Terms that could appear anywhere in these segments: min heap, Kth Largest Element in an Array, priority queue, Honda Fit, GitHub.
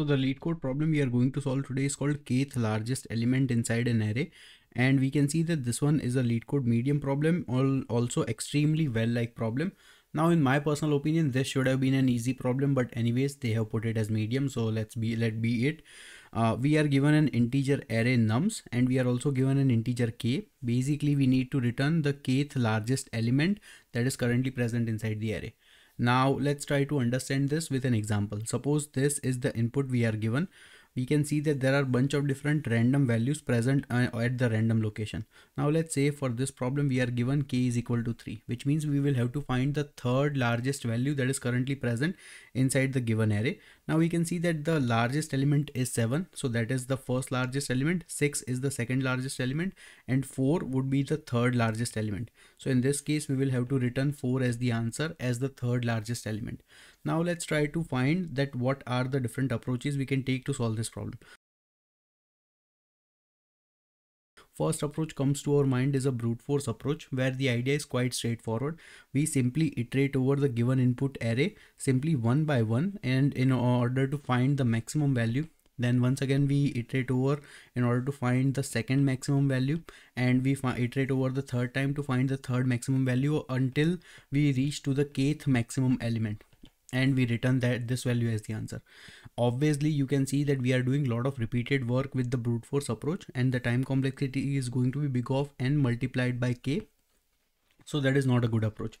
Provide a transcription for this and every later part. So the leet code problem we are going to solve today is called Kth largest element inside an array, and we can see that this one is a leet code medium problem, also extremely well-liked problem. Now in my personal opinion this should have been an easy problem, but anyways they have put it as medium, so let be it. We are given an integer array nums and we are also given an integer k. Basically we need to return the kth largest element that is currently present inside the array. Now let's try to understand this with an example. Suppose this is the input we are given. We can see that there are a bunch of different random values present at the random location. Now let's say for this problem we are given k is equal to 3, which means we will have to find the third largest value that is currently present inside the given array. Now we can see that the largest element is 7, so that is the first largest element, 6 is the second largest element, and 4 would be the third largest element. So in this case we will have to return 4 as the answer as the third largest element. Now let's try to find that what are the different approaches we can take to solve this problem. First approach comes to our mind is a brute force approach, where the idea is quite straightforward. We simply iterate over the given input array simply one by one and in order to find the maximum value. Then once again we iterate over in order to find the second maximum value, and we iterate over the third time to find the third maximum value until we reach to the kth maximum element, and we return that this value as the answer. Obviously you can see that we are doing a lot of repeated work with the brute force approach, and the time complexity is going to be big of n multiplied by k. So that is not a good approach.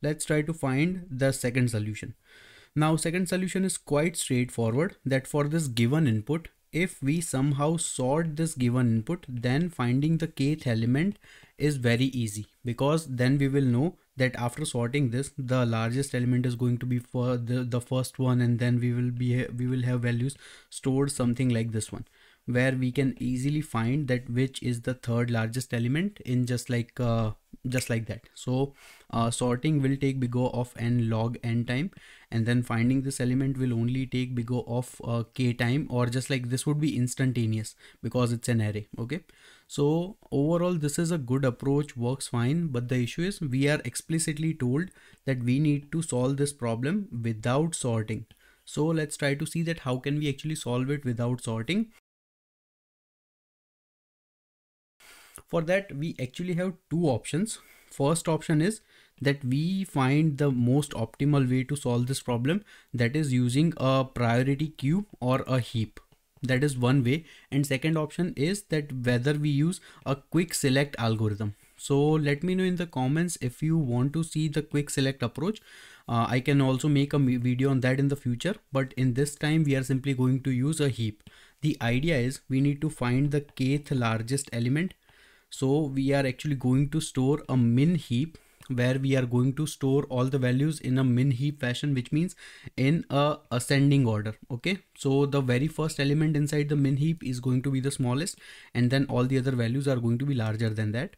Let's try to find the second solution. Now second solution is quite straightforward, that for this given input, if we somehow sort this given input, then finding the kth element is very easy, because then we will know that after sorting this the largest element is going to be for the first one, and then we will have values stored something like this one, where we can easily find that which is the third largest element in just like that. So sorting will take big O of n log n time, and then finding this element will only take big O of k time, or just like this would be instantaneous because it's an array. Okay, so overall this is a good approach, works fine, but the issue is we are explicitly told that we need to solve this problem without sorting. So let's try to see that how can we actually solve it without sorting. For that we actually have two options. First option is that we find the most optimal way to solve this problem, that is using a priority queue or a heap. That is one way, and second option is that whether we use a quick select algorithm. So let me know in the comments if you want to see the quick select approach. I can also make a video on that in the future, but in this time we are simply going to use a heap. The idea is we need to find the kth largest element. So we are actually going to store a min heap, where we are going to store all the values in a min heap fashion, which means in a ascending order. Okay, so the very first element inside the min heap is going to be the smallest, and then all the other values are going to be larger than that.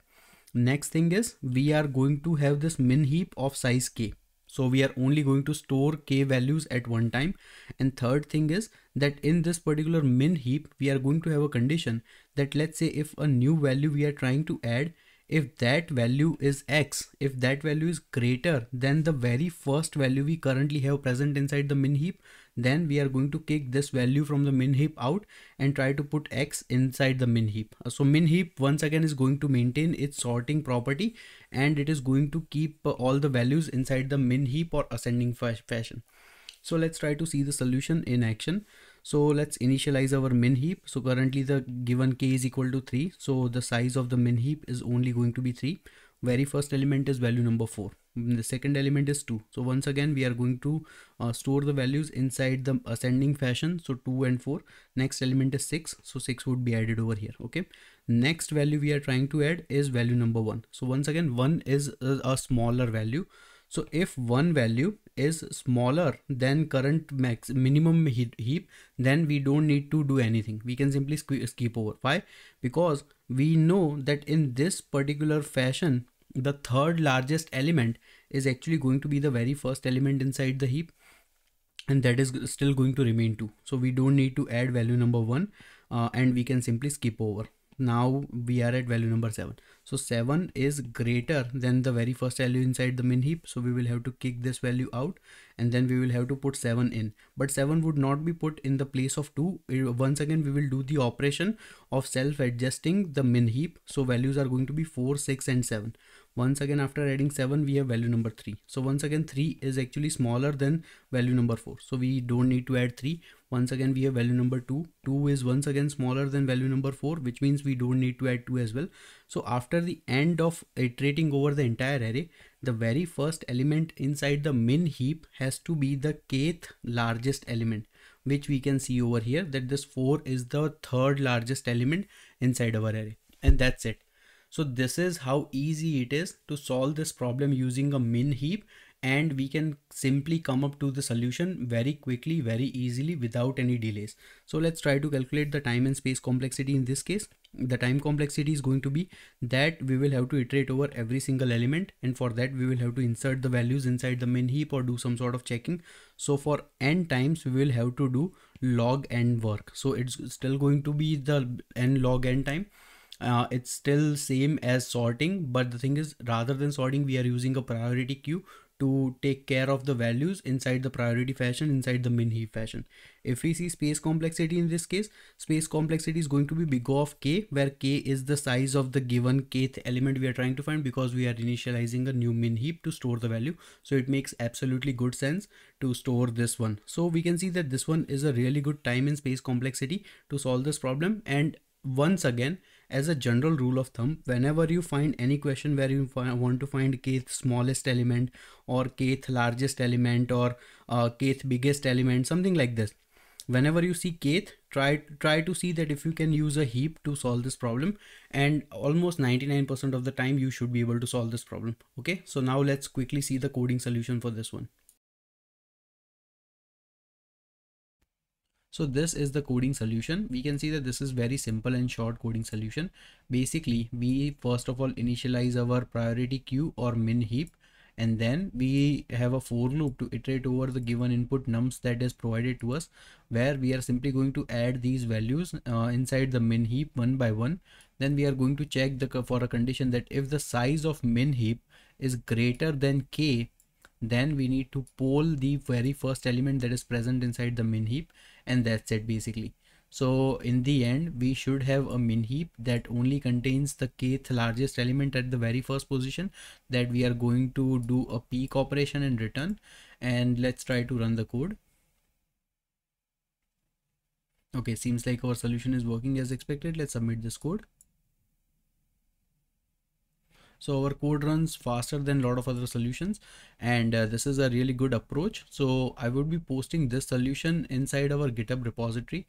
Next thing is we are going to have this min heap of size k. So we are only going to store k values at one time. And third thing is that in this particular min heap, we are going to have a condition that let's say if a new value we are trying to add, if that value is x, if that value is greater than the very first value we currently have present inside the min heap, then we are going to kick this value from the min heap out and try to put x inside the min heap. So min heap once again is going to maintain its sorting property, and it is going to keep all the values inside the min heap or ascending fashion. So let's try to see the solution in action. So let's initialize our min heap. So currently the given k is equal to 3. So the size of the min heap is only going to be 3. Very first element is value number 4. The second element is 2. So once again we are going to store the values inside the ascending fashion. So 2 and 4. Next element is 6. So 6 would be added over here. Okay. Next value we are trying to add is value number 1. So once again 1 is a smaller value. So if one value is smaller than current minimum heap, then we don't need to do anything. We can simply skip over. Why? Because we know that in this particular fashion, the third largest element is actually going to be the very first element inside the heap, and that is still going to remain 2. So we don't need to add value number 1, and we can simply skip over. now we are at value number 7. So 7 is greater than the very first value inside the min heap. So we will have to kick this value out and then we will have to put 7 in. But 7 would not be put in the place of 2. Once again, we will do the operation of self-adjusting the min heap. So values are going to be 4, 6 and 7. Once again, after adding 7, we have value number 3. So once again, 3 is actually smaller than value number 4. So we don't need to add 3. Once again, we have value number 2. 2 is once again smaller than value number 4, which means we don't need to add 2 as well. So after the end of iterating over the entire array, the very first element inside the min heap has to be the kth largest element, which we can see over here that this 4 is the third largest element inside our array. And that's it. So this is how easy it is to solve this problem using a min heap, and we can simply come up to the solution very quickly, very easily without any delays. So let's try to calculate the time and space complexity in this case. The time complexity is going to be that we will have to iterate over every single element, and for that we will have to insert the values inside the min heap or do some sort of checking. So for n times we will have to do log n work. So it's still going to be the n log n time. It's still same as sorting, but the thing is, rather than sorting, we are using a priority queue to take care of the values inside the priority fashion, inside the min heap fashion. If we see space complexity in this case, space complexity is going to be big O of k, where k is the size of the given kth element we are trying to find, because we are initializing a new min heap to store the value. So it makes absolutely good sense to store this one. So we can see that this one is a really good time and space complexity to solve this problem. And once again, as a general rule of thumb, whenever you find any question where you want to find kth smallest element or kth largest element or kth biggest element, something like this, whenever you see kth, try to see that if you can use a heap to solve this problem, and almost 99% of the time you should be able to solve this problem. Okay, so now let's quickly see the coding solution for this one. So this is the coding solution. We can see that this is very simple and short coding solution. Basically, we first of all initialize our priority queue or min heap, and then we have a for loop to iterate over the given input nums that is provided to us, where we are simply going to add these values inside the min heap one by one. Then we are going to check for a condition that if the size of min heap is greater than k, then we need to poll the very first element that is present inside the min heap, and that's it basically. So in the end, we should have a min heap that only contains the kth largest element at the very first position, that we are going to do a peek operation and return. And let's try to run the code. Okay, seems like our solution is working as expected. Let's submit this code. So our code runs faster than a lot of other solutions, and this is a really good approach. So I would be posting this solution inside our GitHub repository.